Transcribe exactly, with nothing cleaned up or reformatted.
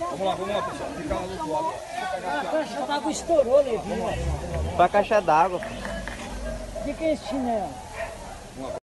Vamos lá, vamos lá, pessoal. Fica lá no bloco. A caixa d'água estourou, Levi. Só a caixa d'água. De que é esse chinelo?